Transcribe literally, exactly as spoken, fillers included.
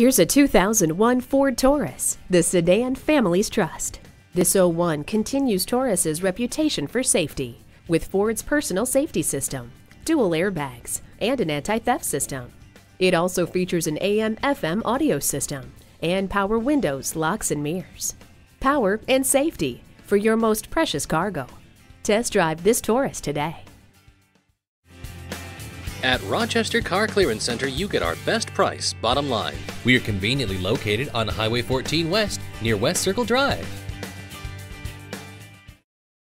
Here's a two thousand one Ford Taurus, the sedan family's trust. This oh one continues Taurus's reputation for safety with Ford's personal safety system, dual airbags, and an anti-theft system. It also features an A M F M audio system and power windows, locks, and mirrors. Power and safety for your most precious cargo. Test drive this Taurus today. At Rochester Car Clearance Center, you get our best price, bottom line. We are conveniently located on Highway fourteen West, near West Circle Drive.